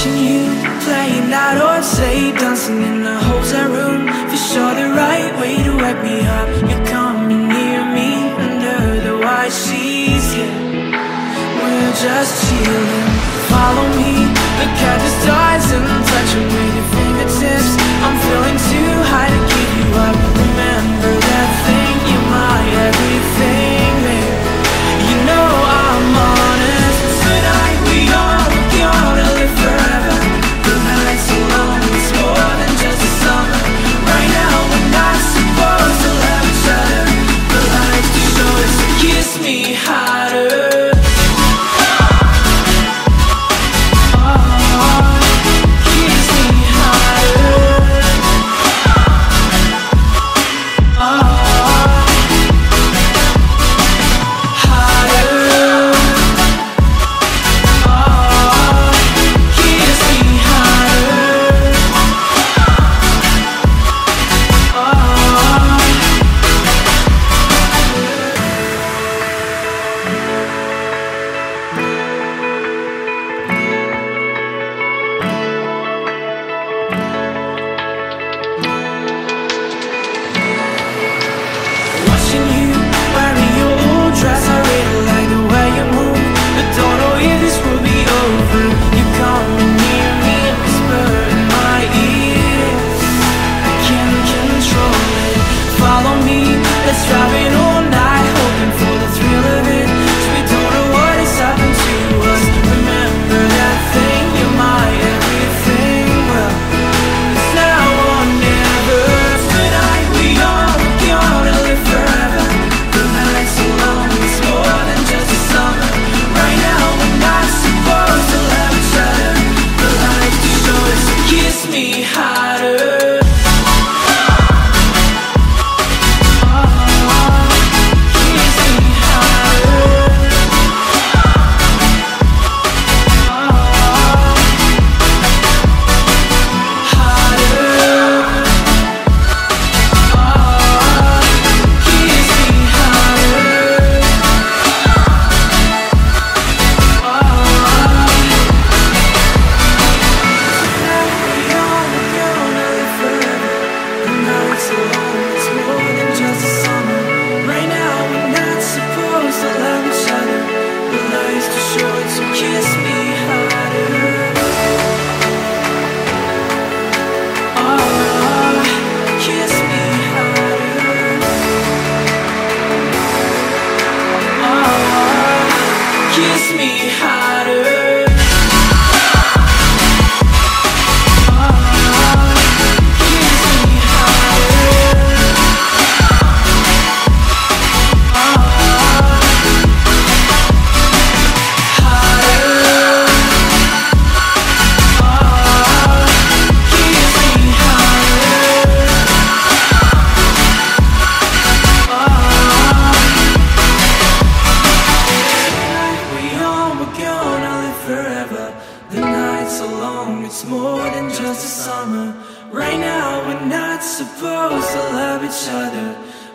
watching you playing out on safe, dancing in a hotel room. For sure the right way to wake me up. You're coming near me under the white sheets, yeah. We're just chilling. Follow me, look at the stars and touch them with your fingertips. I'm feeling too high to keep you up. Remember that thing, you're my everything, babe. You know I'm honest. Tonight we are gonna live forever. The night's so long, it's more than just a summer. Right now we're not supposed to love each other. The lights do show us, so kiss me harder.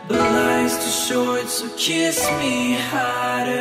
But life's too short, so kiss me harder.